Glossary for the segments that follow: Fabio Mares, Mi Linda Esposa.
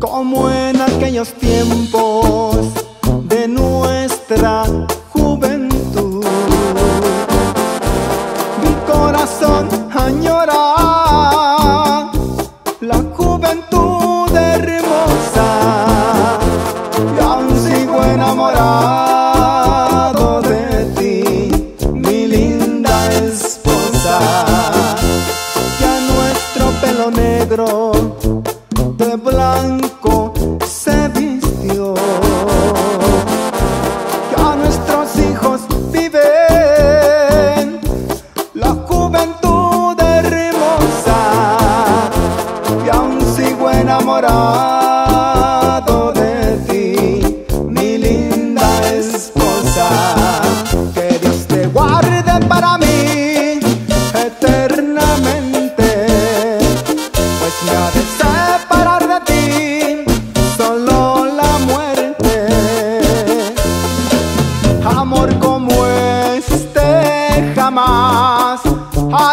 Como en aquellos tiempos de nuestra juventud, mi corazón añora la juventud hermosa, y aún sigo enamorado de ti, mi linda esposa. Ya nuestro pelo negro de blanco se vistió, ya nuestros hijos viven la juventud hermosa, y aún sigo enamorado de ti, mi linda esposa. Que Dios te guarde para mí eternamente, pues me ha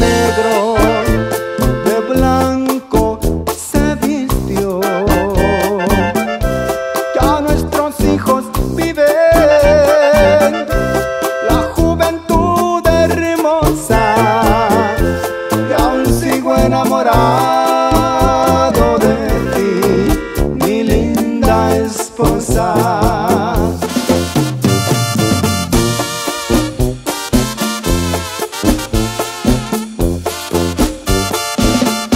de separar jamás ha de existir. Ya nuestro pelo negro de blanco se vistió, ya nuestros hijos viven la juventud hermosa,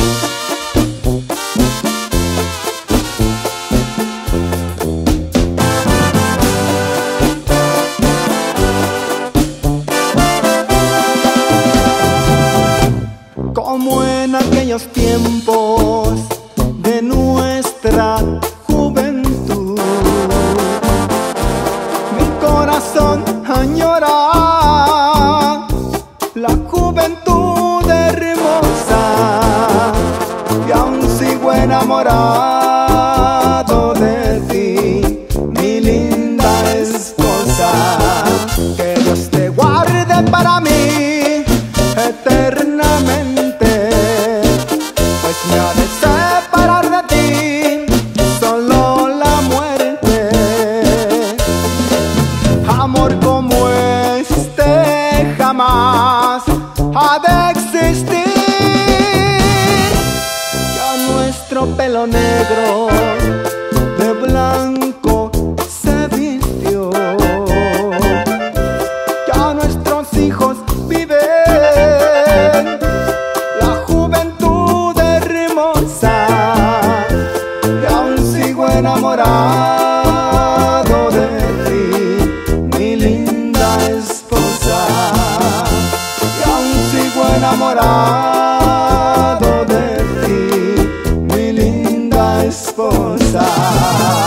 y aún sigo enamorado de ti, mi linda esposa. Como en aquellos tiempos de nuestra juventud, mi corazón añora la juventud hermosa, y aún sigo enamorado de ti, mi linda esposa. Que Dios te guarde para mí eternamente, pues me ha de separar de ti solo la muerte. Amor como este jamás ha de existir. Ya nuestro pelo negro de blanco se vistió, ya nuestros hijos viven la juventud hermosa, y aún sigo enamorado de ti, mi linda esposa. Y aún sigo enamorado de ti, mi linda esposa.